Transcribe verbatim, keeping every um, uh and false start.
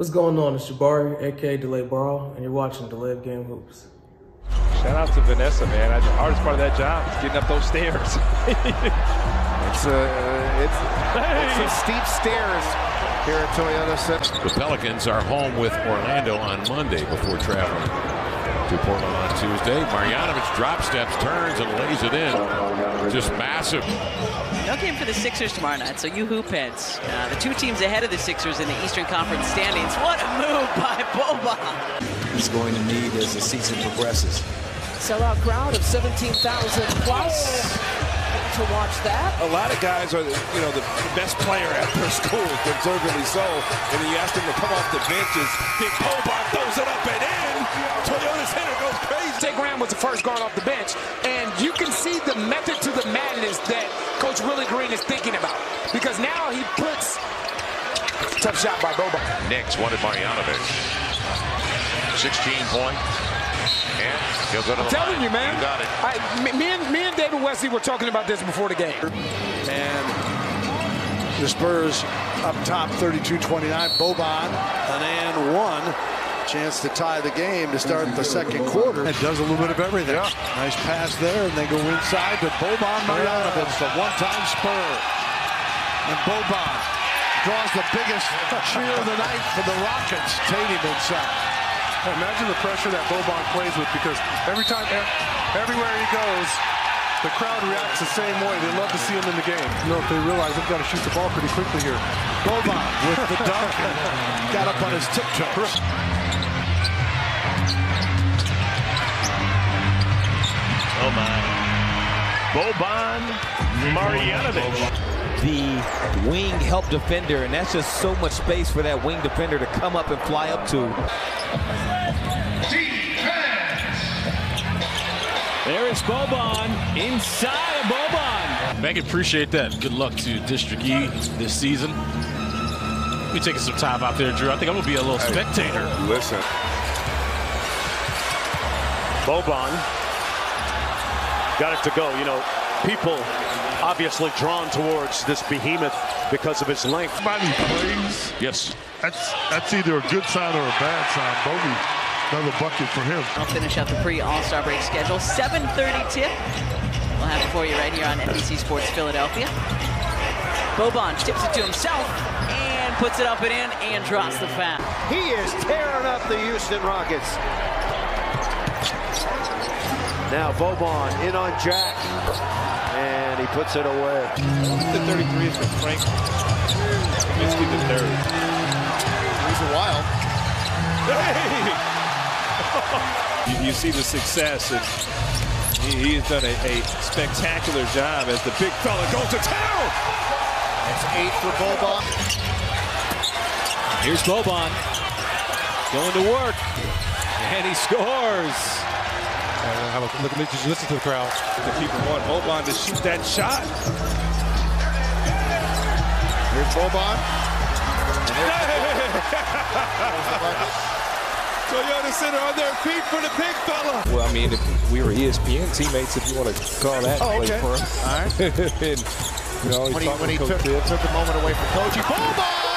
What's going on? It's Jabari, aka Delay Borough, and you're watching Delay of Game Hoops. Shout out to Vanessa, man. The hardest part of that job is getting up those stairs. it's, a, it's, hey. it's some steep stairs here at Toyota Center. The Pelicans are home with Orlando on Monday before traveling to Portland on Tuesday. Marjanović drop steps, turns, and lays it in. Just massive. No game for the Sixers tomorrow night, so you hoop heads. Uh, the two teams ahead of the Sixers in the Eastern Conference standings. What a move by Boba! He's going to need as the season progresses. Sellout crowd of seventeen thousand plus to watch that. A lot of guys are, you know, the best player at their school, deservedly so. And then you ask them to come off the benches. Big Boba throws it up and in. Toyota Center goes crazy. Jay Graham was the first guard off the bench, and you can see the method to the madness that Coach Willie Green is thinking about, because now he puts tough shot by Boba. Knicks wanted Marjanović. sixteen point. And he'll go to the I'm telling line. You, man. You got it. I, me, me, and, me and David Wesley were talking about this before the game. And the Spurs up top thirty-two twenty-nine. Boban, an and one. Chance to tie the game to start the second quarter. It does a little bit of everything. Yeah. Nice pass there, and they go inside to Boban Marjanović, the one-time Spur. And Boban draws the biggest cheer of the night for the Rockets. Tatum inside. Imagine the pressure that Boban plays with, because every time, everywhere he goes, the crowd reacts the same way. They love to see him in the game. You know, if they realize they've got to shoot the ball pretty quickly here. Boban with the dunk. Got up on his tiptoes. Oh my. Boban Marjanović. The wing help defender, and that's just so much space for that wing defender to come up and fly up to. Defense. There is Boban. Inside of Boban. Make appreciate that. Good luck to District E this season. We taking some time out there, Drew. I think I'm going to be a little hey, spectator. Listen. Boban. Got it to go. You know, people obviously drawn towards this behemoth because of its length. Somebody plays. Yes. That's that's either a good sign or a bad sign. Bogey, another bucket for him. I'll finish out the pre-All-Star break schedule. seven thirty tip. We'll have it for you right here on N B C Sports Philadelphia. Boban tips it to himself and puts it up and in and drops the foul. He is tearing up the Houston Rockets. Now Boban in on Jack, and he puts it away. The thirty-three is for Frank. Let's keep the third. He's a wild. Hey! you, you see the success, and he, he's done a, a spectacular job as the big fella goes to town. That's eight for Boban. Here's Boban going to work, and he scores. Have a look, just listen to the crowd. To keep him on, Boban to shoot that shot. Here's Boban. Hey! Toyota Center on their feet for the big fella. Well, I mean, if we were E S P N teammates, if you want to call that. Oh, okay. For him. All right. and, you know, he when he, when he took, took the moment away from Koji. Boban!